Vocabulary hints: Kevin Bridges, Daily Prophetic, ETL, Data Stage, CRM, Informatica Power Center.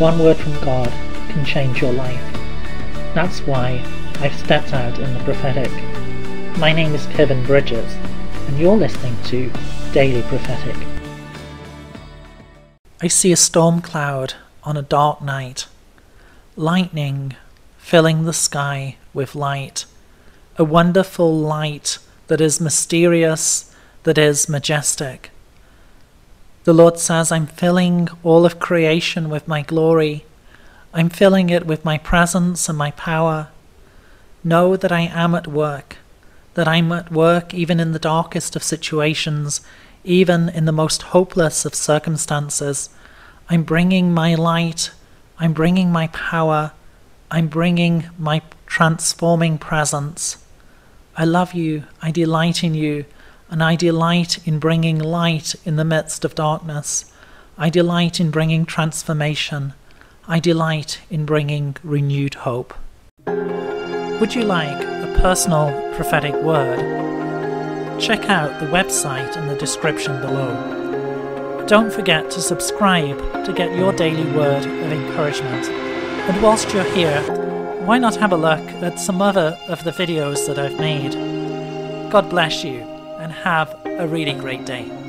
One word from God can change your life. That's why I've stepped out in the prophetic. My name is Kevin Bridges, and you're listening to Daily Prophetic. I see a storm cloud on a dark night, lightning filling the sky with light, a wonderful light that is mysterious, that is majestic. The Lord says, I'm filling all of creation with my glory. I'm filling it with my presence and my power. Know that I am at work, that I'm at work even in the darkest of situations, even in the most hopeless of circumstances. I'm bringing my light, I'm bringing my power, I'm bringing my transforming presence. I love you, I delight in you. And I delight in bringing light in the midst of darkness. I delight in bringing transformation. I delight in bringing renewed hope. Would you like a personal prophetic word? Check out the website in the description below. Don't forget to subscribe to get your daily word of encouragement. And whilst you're here, why not have a look at some other of the videos that I've made? God bless you, and have a really great day.